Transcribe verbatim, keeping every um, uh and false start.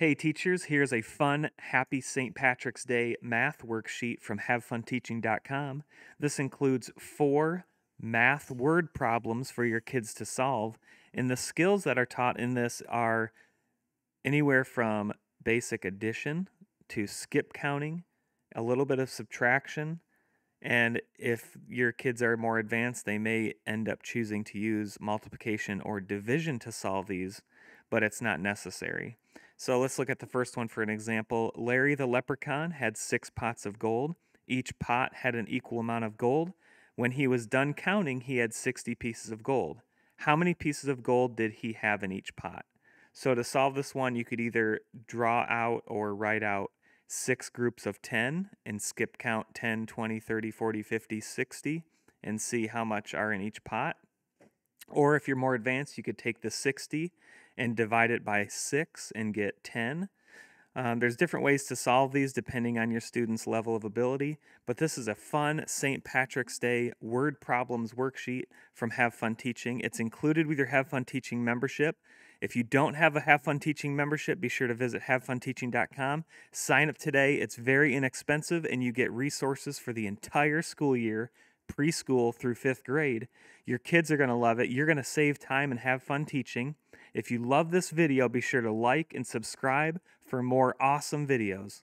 Hey teachers, here's a fun, happy Saint Patrick's Day math worksheet from have fun teaching dot com. This includes four math word problems for your kids to solve, and the skills that are taught in this are anywhere from basic addition to skip counting, a little bit of subtraction, and if your kids are more advanced, they may end up choosing to use multiplication or division to solve these, but it's not necessary. So let's look at the first one for an example. Larry the leprechaun had six pots of gold. Each pot had an equal amount of gold. When he was done counting, he had sixty pieces of gold. How many pieces of gold did he have in each pot? So to solve this one, you could either draw out or write out six groups of ten and skip count ten, twenty, thirty, forty, fifty, sixty and see how much are in each pot. Or if you're more advanced, you could take the sixty and divide it by six and get ten. Um, there's different ways to solve these depending on your student's level of ability, but this is a fun Saint Patrick's Day word problems worksheet from Have Fun Teaching. It's included with your Have Fun Teaching membership. If you don't have a Have Fun Teaching membership, be sure to visit have fun teaching dot com. Sign up today. It's very inexpensive, and you get resources for the entire school year, preschool through fifth grade. Your kids are going to love it. You're going to save time and have fun teaching. If you love this video, be sure to like and subscribe for more awesome videos.